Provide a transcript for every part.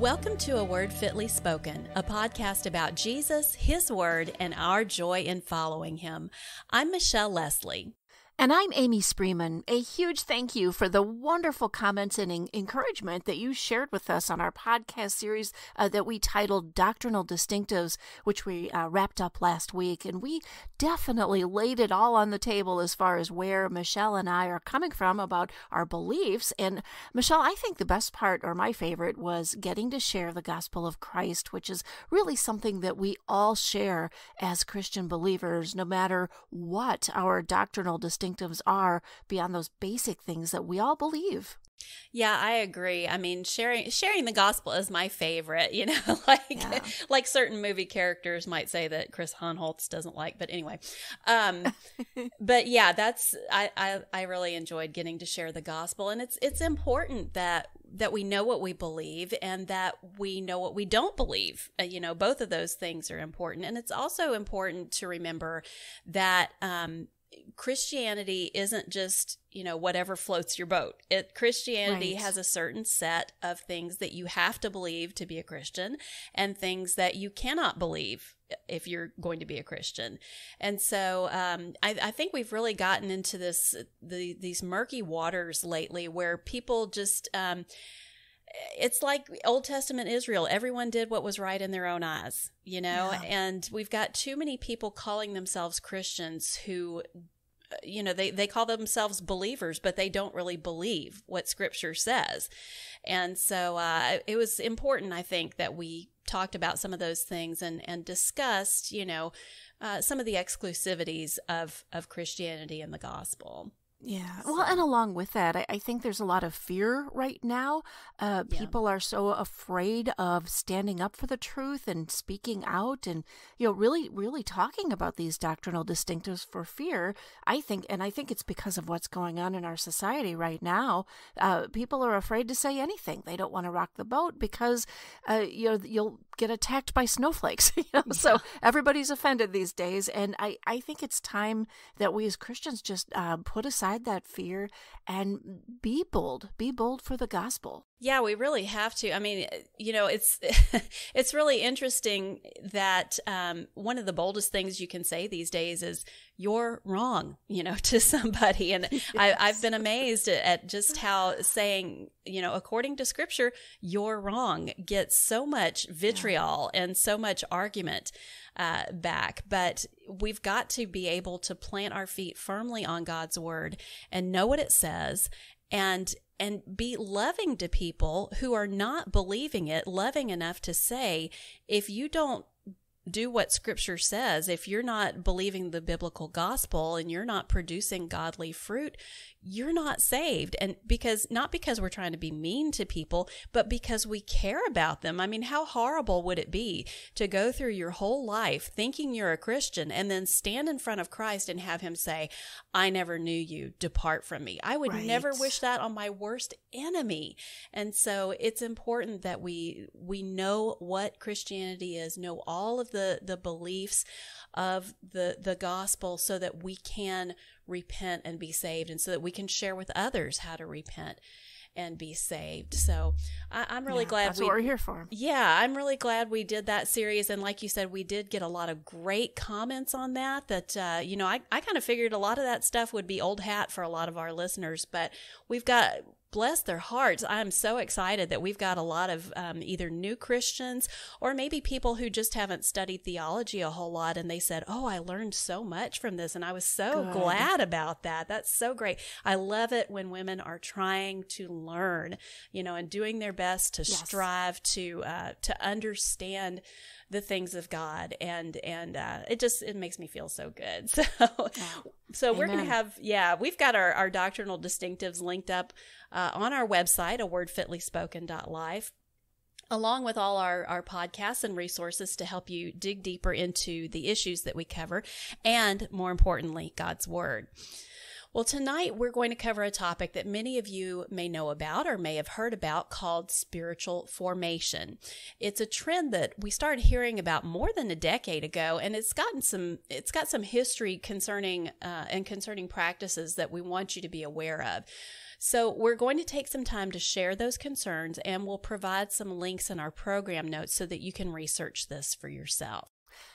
Welcome to A Word Fitly Spoken, a podcast about Jesus, His Word, and our joy in following Him. I'm Michelle Lesley. And I'm Amy Spreeman. A huge thank you for the wonderful comments and encouragement that you shared with us on our podcast series that we titled Doctrinal Distinctives, which we wrapped up last week. And we definitely laid it all on the table as far as where Michelle and I are coming from about our beliefs. And Michelle, I think the best part, or my favorite, was getting to share the gospel of Christ, which is really something that we all share as Christian believers, no matter what our doctrinal distinctives are beyond those basic things that we all believe. Yeah, I agree. I mean, sharing the gospel is my favorite, you know, like certain movie characters might say that Chris Hanholtz doesn't like, but anyway. But yeah, that's, I really enjoyed getting to share the gospel, and it's important that we know what we believe and that we know what we don't believe. You know, both of those things are important. And it's also important to remember that, Christianity isn't just, you know, whatever floats your boat. Christianity has a certain set of things that you have to believe to be a Christian and things that you cannot believe if you're going to be a Christian. And so I think we've really gotten into these murky waters lately where people just it's like Old Testament Israel. Everyone did what was right in their own eyes, you know, and we've got too many people calling themselves Christians who, you know, they call themselves believers, but they don't really believe what Scripture says. And so it was important, I think, that we talked about some of those things and discussed, you know, some of the exclusivities of Christianity and the gospel. Yeah. Well, and along with that, I think there's a lot of fear right now. People are so afraid of standing up for the truth and speaking out and, you know, really, really talking about these doctrinal distinctives for fear, I think. And I think it's because of what's going on in our society right now. People are afraid to say anything. They don't want to rock the boat because, you know, you'll get attacked by snowflakes. You know? Yeah. So everybody's offended these days. And I think it's time that we as Christians just put aside that fear and be bold for the gospel. Yeah, we really have to. I mean, you know, it's really interesting that one of the boldest things you can say these days is you're wrong, you know, to somebody. And yes. I've been amazed at just how saying, you know, according to Scripture, you're wrong gets so much vitriol and so much argument back. But we've got to be able to plant our feet firmly on God's word and know what it says, and be loving to people who are not believing it, loving enough to say, if you don't do what Scripture says, if you're not believing the biblical gospel and you're not producing godly fruit, you're not saved. And not because we're trying to be mean to people, but because we care about them. I mean, how horrible would it be to go through your whole life thinking you're a Christian and then stand in front of Christ and have Him say, I never knew you, depart from me. I would never wish that on my worst enemy. And so it's important that we know what Christianity is, know all of the beliefs of the gospel, so that we can repent and be saved, and so that we can share with others how to repent and be saved. So I'm really glad that's what we're here for. Yeah, I'm really glad we did that series. And like you said, we did get a lot of great comments on that, you know, I kind of figured a lot of that stuff would be old hat for a lot of our listeners, but we've got, bless their hearts, I'm so excited that we've got a lot of either new Christians or maybe people who just haven't studied theology a whole lot, and they said, oh, I learned so much from this, and I was so glad about that. That's so great. I love it when women are trying to learn, you know, and doing their best to strive to understand the things of God, and it makes me feel so good. So so we're gonna have we've got our doctrinal distinctives linked up on our website, awordfitlyspoken.life, along with all our podcasts and resources to help you dig deeper into the issues that we cover, and more importantly, God's Word. Well, tonight we're going to cover a topic that many of you may know about or may have heard about called spiritual formation. It's a trend that we started hearing about more than a decade ago, and it's got some history concerning practices that we want you to be aware of. So we're going to take some time to share those concerns, and we'll provide some links in our program notes so that you can research this for yourself.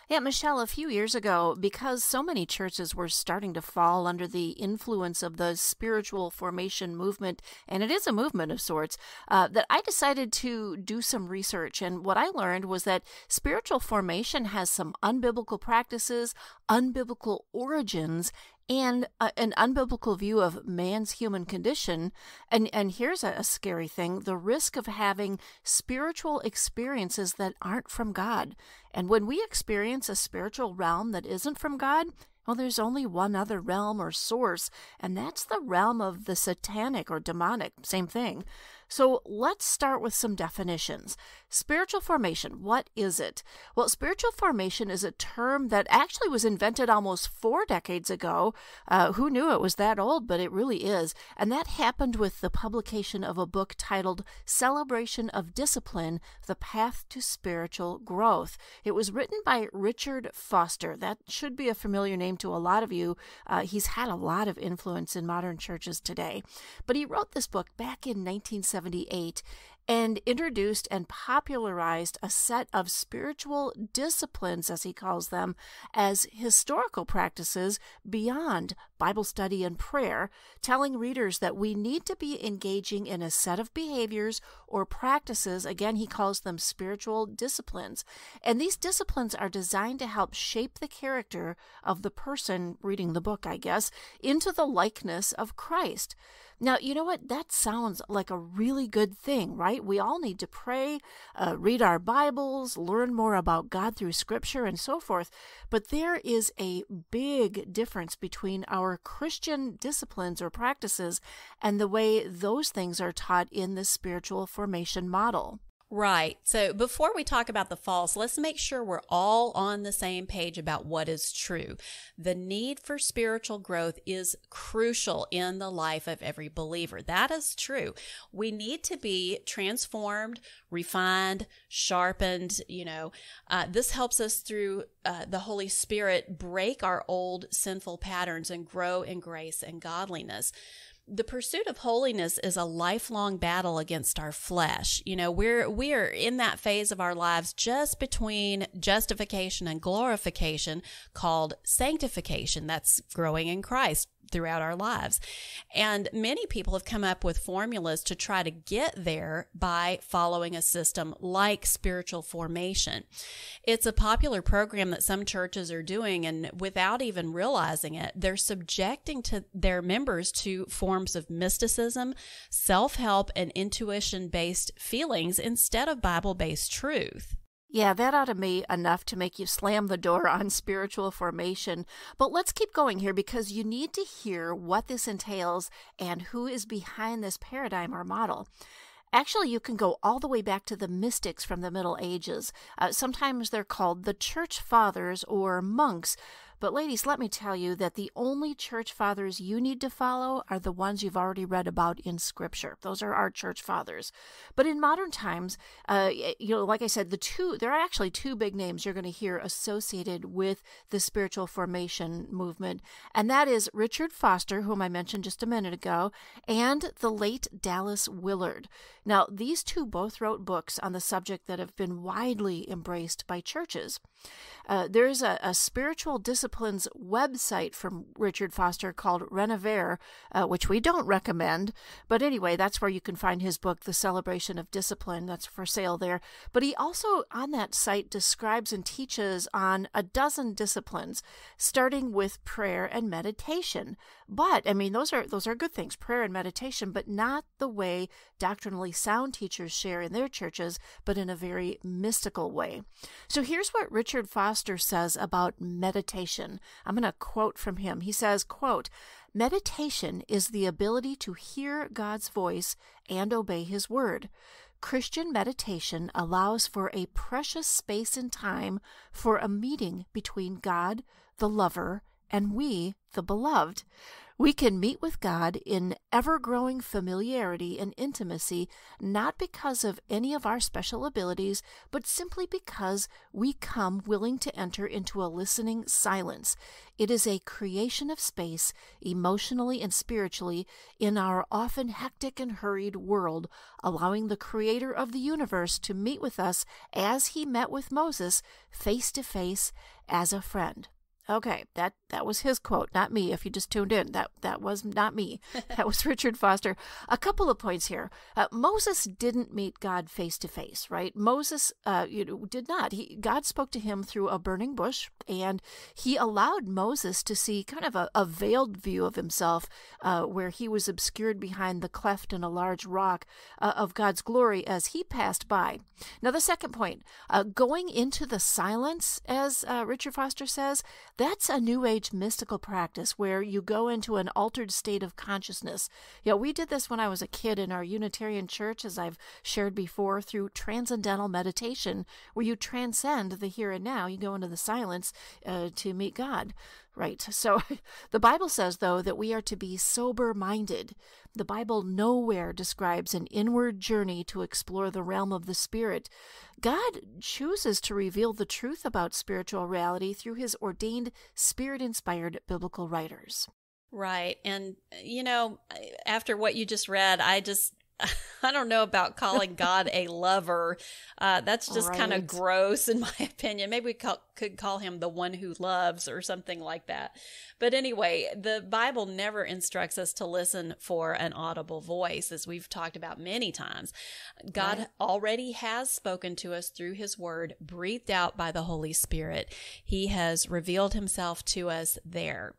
Yeah, Michelle, a few years ago, because so many churches were starting to fall under the influence of the spiritual formation movement, and it is a movement of sorts, that I decided to do some research. And what I learned was that spiritual formation has some unbiblical practices, unbiblical origins, and an unbiblical view of man's human condition. And here's a scary thing: the risk of having spiritual experiences that aren't from God. And when we experience a spiritual realm that isn't from God, well, there's only one other realm or source, and that's the realm of the satanic or demonic, same thing. So let's start with some definitions. Spiritual formation, what is it? Well, spiritual formation is a term that actually was invented almost 4 decades ago. Who knew it was that old, but it really is. And that happened with the publication of a book titled Celebration of Discipline, The Path to Spiritual Growth. It was written by Richard Foster. That should be a familiar name to a lot of you. He's had a lot of influence in modern churches today. But he wrote this book back in 1978 and introduced and popularized a set of spiritual disciplines, as he calls them, as historical practices beyond Bible study and prayer, telling readers that we need to be engaging in a set of behaviors or practices. Again, he calls them spiritual disciplines. And these disciplines are designed to help shape the character of the person reading the book, I guess, into the likeness of Christ. Now, you know what? That sounds like a really good thing, right? We all need to pray, read our Bibles, learn more about God through Scripture, and so forth. But there is a big difference between our Christian disciplines or practices and the way those things are taught in the spiritual formation model. Right. So before we talk about the false, let's make sure we're all on the same page about what is true. The need for spiritual growth is crucial in the life of every believer. That is true. We need to be transformed, refined, sharpened. You know, this helps us through the Holy Spirit break our old sinful patterns and grow in grace and godliness. The pursuit of holiness is a lifelong battle against our flesh. You know, we're in that phase of our lives just between justification and glorification called sanctification. That's growing in Christ throughout our lives. And many people have come up with formulas to try to get there by following a system like spiritual formation. It's a popular program that some churches are doing, and without even realizing it, they're subjecting to their members to forms of mysticism, self-help, and intuition-based feelings instead of Bible-based truth. Yeah, that ought to be enough to make you slam the door on spiritual formation. But let's keep going here, because you need to hear what this entails and who is behind this paradigm or model. Actually, you can go all the way back to the mystics from the Middle Ages. Sometimes they're called the church fathers or monks. But ladies, let me tell you that the only church fathers you need to follow are the ones you've already read about in Scripture. Those are our church fathers. But in modern times, you know, like I said, there are actually two big names you're going to hear associated with the spiritual formation movement, and that is Richard Foster, whom I mentioned just a minute ago, and the late Dallas Willard. Now, these two both wrote books on the subject that have been widely embraced by churches. There is a spiritual disciplines website from Richard Foster called Renovare, which we don't recommend. But anyway, that's where you can find his book, The Celebration of Discipline. That's for sale there. But he also, on that site, describes and teaches on a dozen disciplines, starting with prayer and meditation. But, I mean, those are good things, prayer and meditation, but not the way doctrinally sound teachers share in their churches, but in a very mystical way. So here's what Richard Foster says about meditation. I'm going to quote from him. He says, quote, "Meditation is the ability to hear God's voice and obey His word. Christian meditation allows for a precious space and time for a meeting between God, the lover, and we, the beloved, we can meet with God in ever-growing familiarity and intimacy, not because of any of our special abilities, but simply because we come willing to enter into a listening silence. It is a creation of space, emotionally and spiritually, in our often hectic and hurried world, allowing the Creator of the universe to meet with us as he met with Moses, face to face, as a friend. Okay, that was his quote, not me. If you just tuned in, that was not me. That was Richard Foster. A couple of points here. Moses didn't meet God face to face, right? Moses did not. God spoke to him through a burning bush, and he allowed Moses to see kind of a veiled view of himself, where he was obscured behind the cleft in a large rock of God's glory as he passed by. Now, the second point, going into the silence, as Richard Foster says, that's a New Age mystical practice where you go into an altered state of consciousness. Yeah, we did this when I was a kid in our Unitarian church, as I've shared before, through transcendental meditation, where you transcend the here and now. You go into the silence to meet God. Right. So the Bible says, though, that we are to be sober-minded. The Bible nowhere describes an inward journey to explore the realm of the Spirit. God chooses to reveal the truth about spiritual reality through his ordained, Spirit-inspired biblical writers. Right. And, you know, after what you just read, I don't know about calling God a lover. That's just kind of gross, in my opinion. Maybe we could call him the one who loves or something like that. But anyway, the Bible never instructs us to listen for an audible voice, as we've talked about many times. God already has spoken to us through his word, breathed out by the Holy Spirit. He has revealed himself to us there.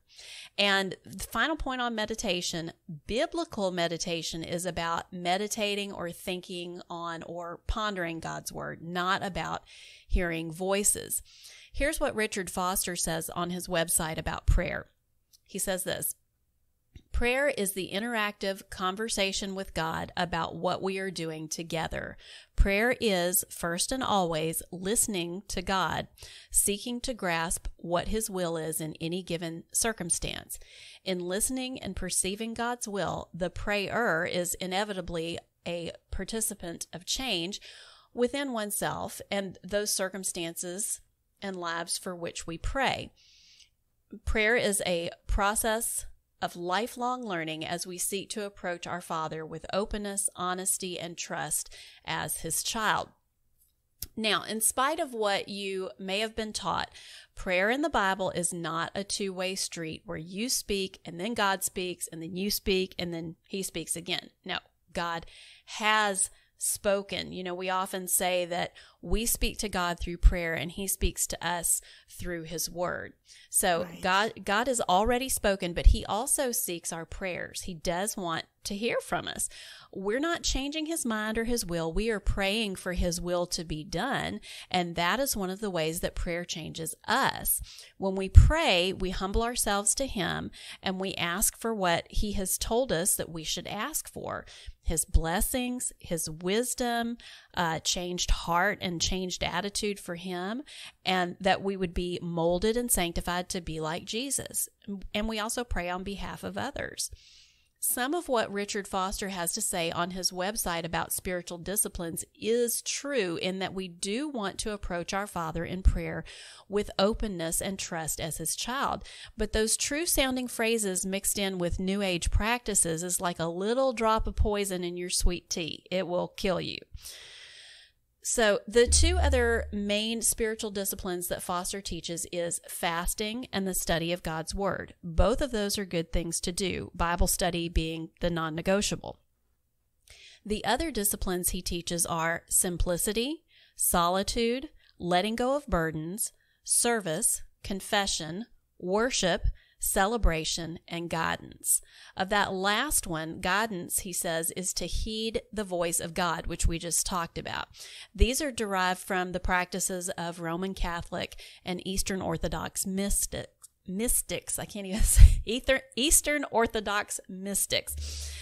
And the final point on meditation, biblical meditation is about meditating or thinking on or pondering God's word, not about hearing voices. Here's what Richard Foster says on his website about prayer. He says this: prayer is the interactive conversation with God about what we are doing together. Prayer is, first and always, listening to God, seeking to grasp what his will is in any given circumstance. In listening and perceiving God's will, the prayer is inevitably a participant of change within oneself and those circumstances and lives for which we pray. Prayer is a process of lifelong learning as we seek to approach our Father with openness, honesty, and trust as his child. Now, in spite of what you may have been taught, prayer in the Bible is not a two-way street where you speak and then God speaks and then you speak and then he speaks again. No, God has spoken. You know, we often say that we speak to God through prayer and he speaks to us through his word. So God has already spoken, but he also seeks our prayers. He does want to hear from us. We're not changing his mind or his will. We are praying for his will to be done. And that is one of the ways that prayer changes us. When we pray, we humble ourselves to him and we ask for what he has told us that we should ask for: his blessings, his wisdom, changed heart and changed attitude for him, and that we would be molded and sanctified to be like Jesus. And we also pray on behalf of others. Some of what Richard Foster has to say on his website about spiritual disciplines is true, in that we do want to approach our Father in prayer with openness and trust as his child. But those true-sounding phrases mixed in with New Age practices is like a little drop of poison in your sweet tea. It will kill you. So the two other main spiritual disciplines that Foster teaches is fasting and the study of God's word. Both of those are good things to do, Bible study being the non-negotiable. The other disciplines he teaches are simplicity, solitude, letting go of burdens, service, confession, worship, celebration, and guidance. Of that last one, guidance, he says, is to heed the voice of God, which we just talked about. These are derived from the practices of Roman Catholic and Eastern Orthodox mystics. I can't even say Eastern Orthodox mystics.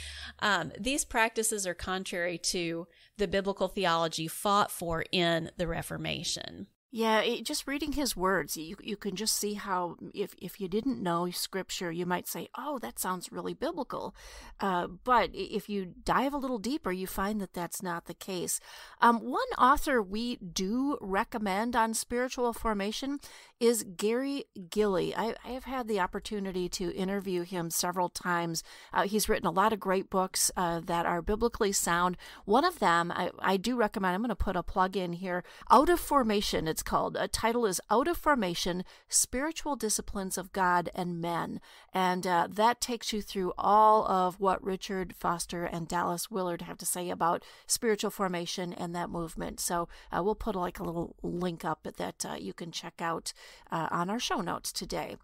These practices are contrary to the biblical theology fought for in the Reformation. Yeah, just reading his words, you can just see how if you didn't know Scripture, you might say, oh, that sounds really biblical. But if you dive a little deeper, you find that that's not the case. One author we do recommend on spiritual formation is Gary Gilley. I have had the opportunity to interview him several times. He's written a lot of great books that are biblically sound. One of them I do recommend. I'm going to put a plug in here. Out of Formation, it's called. A title is Out of Formation, Spiritual Disciplines of God and Men. And that takes you through all of what Richard Foster and Dallas Willard have to say about spiritual formation and that movement. So we'll put like a little link up that you can check out on our show notes today.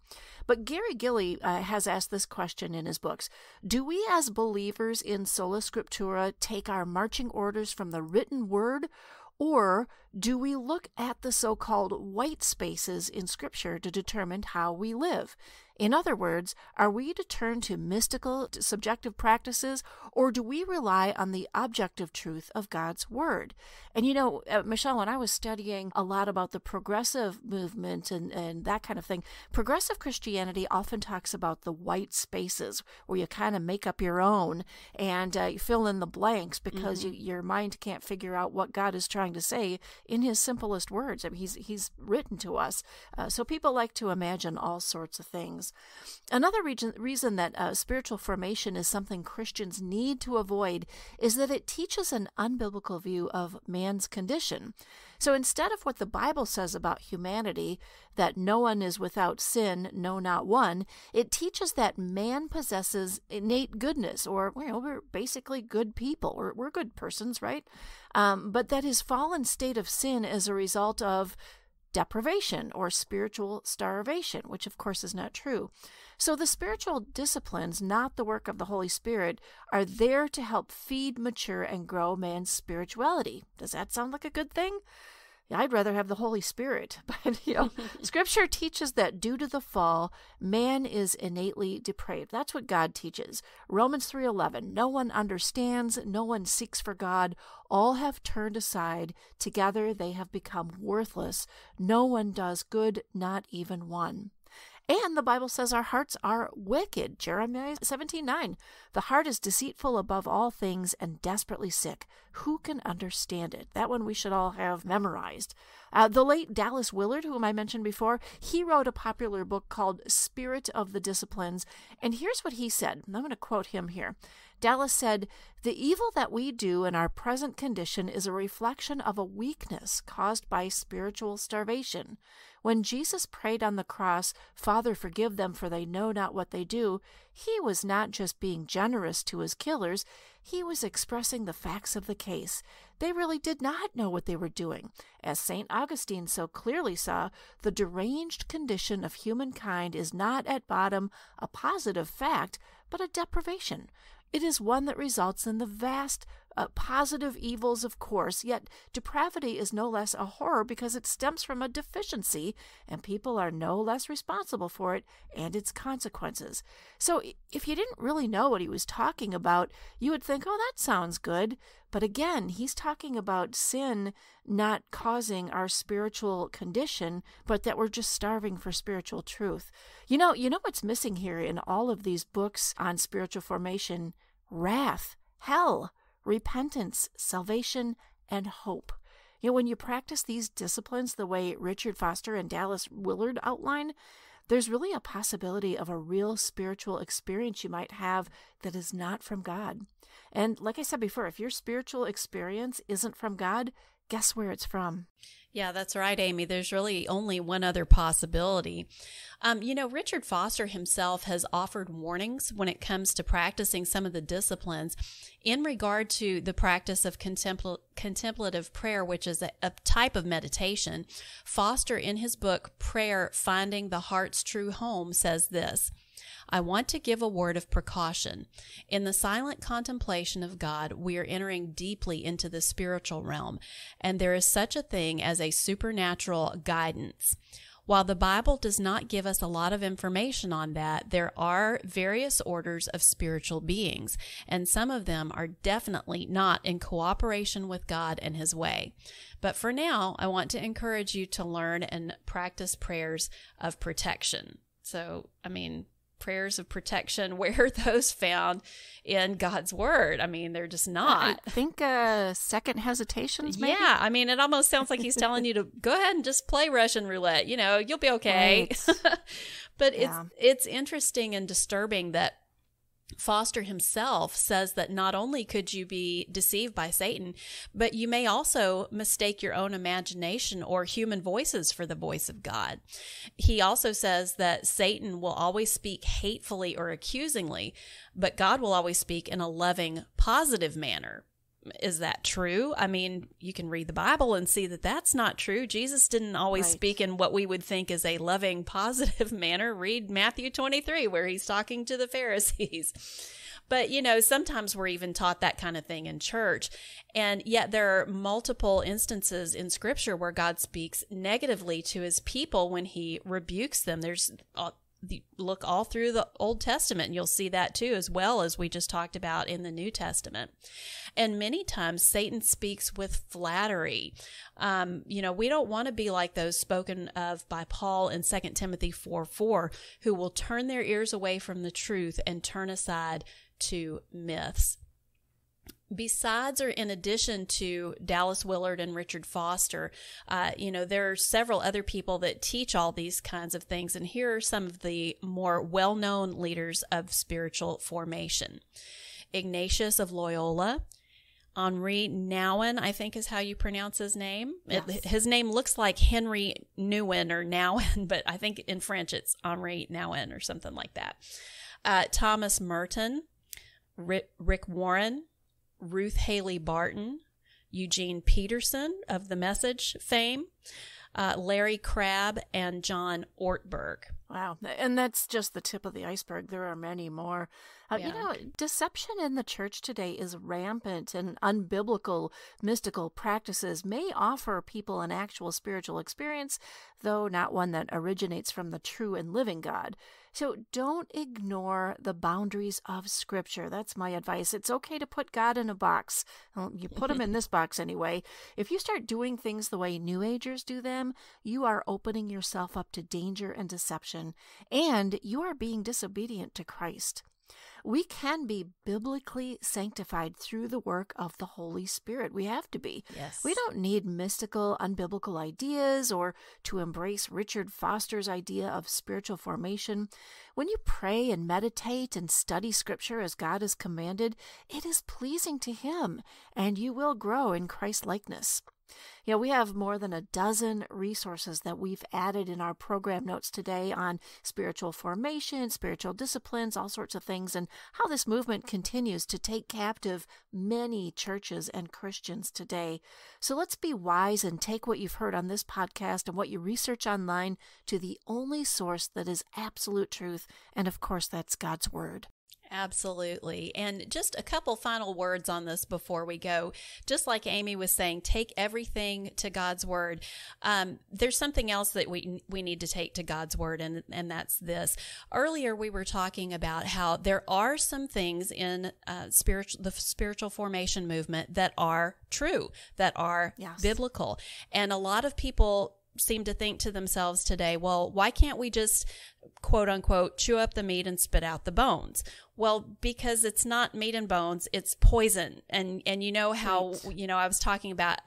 But Gary Gilley has asked this question in his books. Do we as believers in Sola Scriptura take our marching orders from the written word, or do we look at the so-called white spaces in Scripture to determine how we live? In other words, are we to turn to mystical, subjective practices, or do we rely on the objective truth of God's Word? And you know, Michelle, when I was studying a lot about the progressive movement and that kind of thing, progressive Christianity often talks about the white spaces where you kind of make up your own and you fill in the blanks because your mind can't figure out what God is trying to say in His simplest words. I mean, He's written to us, so people like to imagine all sorts of things. Another reason that spiritual formation is something Christians need to avoid is that it teaches an unbiblical view of man's condition. So instead of what the Bible says about humanity, that no one is without sin, no, not one, it teaches that man possesses innate goodness, or we're basically good people, or we're good persons, right? But that his fallen state of sin is a result of deprivation or spiritual starvation, which of course is not true. So the spiritual disciplines, not the work of the Holy Spirit, are there to help feed, mature, and grow man's spirituality. Does that sound like a good thing? I'd rather have the Holy Spirit, but Scripture teaches that due to the fall, man is innately depraved. That's what God teaches. Romans 3:11, no one understands, no one seeks for God. All have turned aside. Together they have become worthless. No one does good, not even one. And the Bible says our hearts are wicked. Jeremiah 17:9. The heart is deceitful above all things and desperately sick. Who can understand it? That one we should all have memorized. The late Dallas Willard, whom I mentioned before, he wrote a popular book called Spirit of the Disciplines. And here's what he said. I'm going to quote him here. Dallas said, "The evil that we do in our present condition is a reflection of a weakness caused by spiritual starvation. When Jesus prayed on the cross, 'Father, forgive them, for they know not what they do,' he was not just being generous to his killers, he was expressing the facts of the case. They really did not know what they were doing. As St. Augustine so clearly saw, the deranged condition of humankind is not at bottom a positive fact, but a deprivation. It is one that results in the vast positive evils, of course, yet depravity is no less a horror because it stems from a deficiency, and people are no less responsible for it and its consequences." So if you didn't really know what he was talking about, you would think, oh, that sounds good. But again, he's talking about sin not causing our spiritual condition, but that we're just starving for spiritual truth. You know what's missing here in all of these books on spiritual formation? Wrath, hell, repentance, salvation, and hope. When you practice these disciplines the way Richard Foster and Dallas Willard outline, there's really a possibility of a real spiritual experience you might have that is not from God. And like I said before, if your spiritual experience isn't from God, guess where it's from? Yeah, that's right, Amy. There's really only one other possibility. Richard Foster himself has offered warnings when it comes to practicing some of the disciplines in regard to the practice of contemplative prayer, which is a type of meditation. Foster, in his book, Prayer, Finding the Heart's True Home, says this: "I want to give a word of precaution. In the silent contemplation of God, we are entering deeply into the spiritual realm, and there is such a thing as a supernatural guidance. While the Bible does not give us a lot of information on that, there are various orders of spiritual beings, and some of them are definitely not in cooperation with God and His way. But for now, I want to encourage you to learn and practice prayers of protection. So, I mean, prayers of protection, where are those found in God's word? I mean, they're just not. I think second hesitations, maybe? Yeah, I mean, it almost sounds like he's telling you to go ahead and just play Russian roulette. You know, you'll be okay. Right. But yeah, it's interesting and disturbing that Foster himself says that not only could you be deceived by Satan, but you may also mistake your own imagination or human voices for the voice of God. He also says that Satan will always speak hatefully or accusingly, but God will always speak in a loving, positive manner. Is that true? I mean, you can read the Bible and see that that's not true. Jesus didn't always speak in what we would think is a loving, positive manner. Read Matthew 23, where he's talking to the Pharisees. But, you know, sometimes we're even taught that kind of thing in church. And yet there are multiple instances in Scripture where God speaks negatively to His people when He rebukes them. There's look all through the Old Testament, and you'll see that too, as well as we just talked about in the New Testament. And many times Satan speaks with flattery. You know, we don't want to be like those spoken of by Paul in 2 Timothy 4:4, who will turn their ears away from the truth and turn aside to myths. Besides or in addition to Dallas Willard and Richard Foster, you know, there are several other people that teach all these kinds of things, and here are some of the more well-known leaders of spiritual formation. Ignatius of Loyola, Henri Nouwen, I think is how you pronounce his name. Yes. His name looks like Henri Nouwen or Nouwen, but I think in French it's Henri Nouwen or something like that. Thomas Merton, Rick Warren, Ruth Haley Barton, Eugene Peterson of The Message fame, Larry Crabb, and John Ortberg. Wow. And that's just the tip of the iceberg. There are many more. Yeah. You know, deception in the church today is rampant, and unbiblical, mystical practices may offer people an actual spiritual experience, though not one that originates from the true and living God. So don't ignore the boundaries of Scripture. That's my advice. It's okay to put God in a box. Well, you put him in this box anyway. If you start doing things the way New Agers do them, you are opening yourself up to danger and deception, and you are being disobedient to Christ. We can be biblically sanctified through the work of the Holy Spirit. We have to be. Yes. We don't need mystical, unbiblical ideas or to embrace Richard Foster's idea of spiritual formation. When you pray and meditate and study Scripture as God has commanded, it is pleasing to Him, and you will grow in Christ-likeness. You know, we have more than a dozen resources that we've added in our program notes today on spiritual formation, spiritual disciplines, all sorts of things, and how this movement continues to take captive many churches and Christians today. So let's be wise and take what you've heard on this podcast and what you research online to the only source that is absolute truth, and of course, that's God's Word. Absolutely. And just a couple final words on this before we go. Just like Amy was saying, take everything to God's Word. There's something else that we need to take to God's Word, and that's this. Earlier, we were talking about how there are some things in the spiritual formation movement that are true, that are biblical. And a lot of people seem to think to themselves today, well, why can't we just, quote unquote, chew up the meat and spit out the bones? Well, because it's not meat and bones, it's poison. And you know how, you know, I was talking about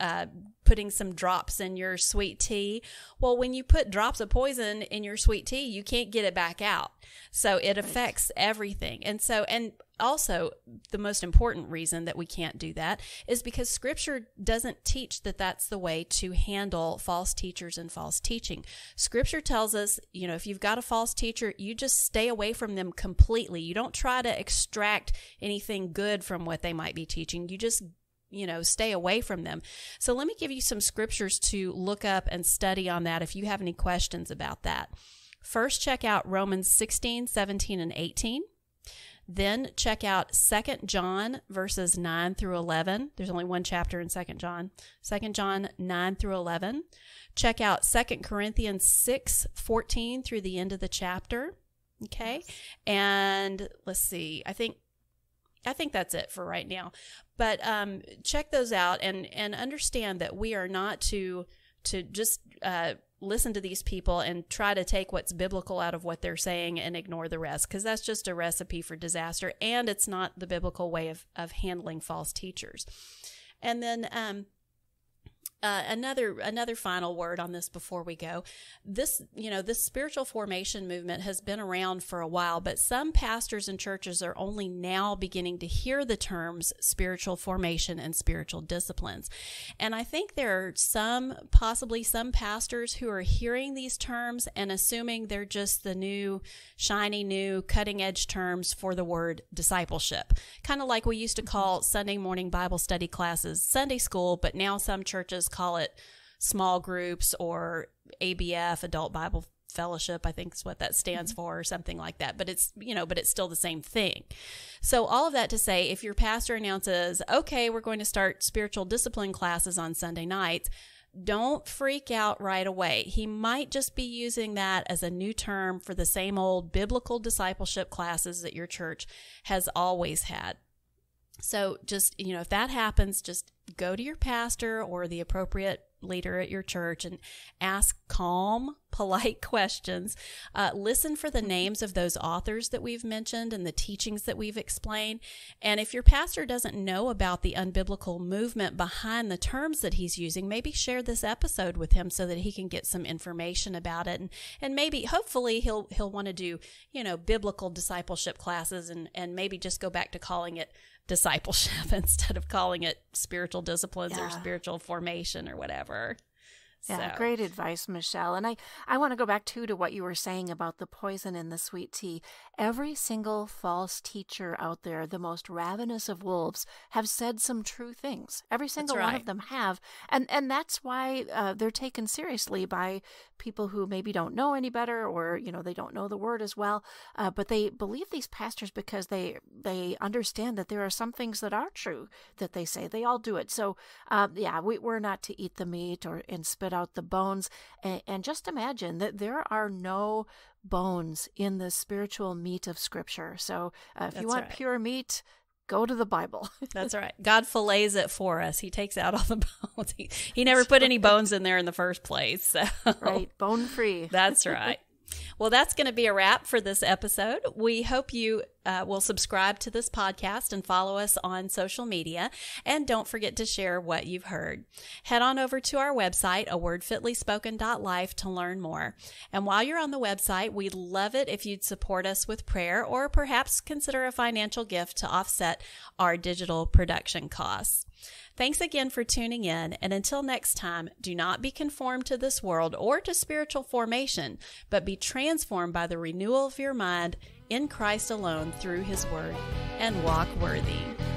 putting some drops in your sweet tea. Well, when you put drops of poison in your sweet tea, you can't get it back out. So it affects everything. And so, and also the most important reason that we can't do that is because Scripture doesn't teach that that's the way to handle false teachers and false teaching. Scripture tells us, you know, if you've got a false teacher, you just stay away from them completely. You don't try to extract anything good from what they might be teaching. You just, you know, stay away from them. So let me give you some scriptures to look up and study on that if you have any questions about that. First, check out Romans 16, 17, and 18. Then check out 2 John verses 9 through 11. There's only one chapter in 2 John. 2 John 9 through 11. Check out 2 Corinthians 6, 14 through the end of the chapter. Okay. Yes. And let's see. I think that's it for right now. But check those out and understand that we are not to just listen to these people and try to take what's biblical out of what they're saying and ignore the rest, because that's just a recipe for disaster, and it's not the biblical way of handling false teachers. And then another final word on this before we go. This spiritual formation movement has been around for a while, but some pastors and churches are only now beginning to hear the terms spiritual formation and spiritual disciplines. And I think there are possibly some pastors who are hearing these terms and assuming they're just the new, shiny, new, cutting-edge terms for the word discipleship. Kind of like we used to call Sunday morning Bible study classes Sunday school, but now some churches call it small groups or ABF, Adult Bible Fellowship, I think is what that stands for, or something like that. But it's still the same thing. So all of that to say, if your pastor announces, okay, we're going to start spiritual discipline classes on Sunday nights, don't freak out right away. He might just be using that as a new term for the same old biblical discipleship classes that your church has always had. So just, if that happens, just go to your pastor or the appropriate leader at your church and ask calm, polite questions. Listen for the names of those authors that we've mentioned and the teachings that we've explained. And if your pastor doesn't know about the unbiblical movement behind the terms that he's using, maybe share this episode with him so that he can get some information about it. And maybe, hopefully, he'll want to do, biblical discipleship classes and maybe just go back to calling it discipleship instead of calling it spiritual disciplines or spiritual formation or whatever. Yeah, so. Great advice, Michelle. And I want to go back to what you were saying about the poison in the sweet tea. Every single false teacher out there, the most ravenous of wolves, have said some true things. Every single one of them have. And that's why they're taken seriously by people who maybe don't know any better, or, they don't know the word as well. But they believe these pastors because they understand that there are some things that are true that they say. They all do it. So, we're not to eat the meat and spit out the bones, and just imagine that there are no bones in the spiritual meat of Scripture. So if you want pure meat, go to the Bible. That's right. God fillets it for us. He takes out all the bones. He never put any bones in there in the first place. So. Right. Bone free. That's right. Well, that's going to be a wrap for this episode. We hope you will subscribe to this podcast and follow us on social media. And don't forget to share what you've heard. Head on over to our website, awordfitlyspoken.life, to learn more. And while you're on the website, we'd love it if you'd support us with prayer or perhaps consider a financial gift to offset our digital production costs. Thanks again for tuning in, and until next time, do not be conformed to this world or to spiritual formation, but be transformed by the renewal of your mind in Christ alone through His Word, and walk worthy.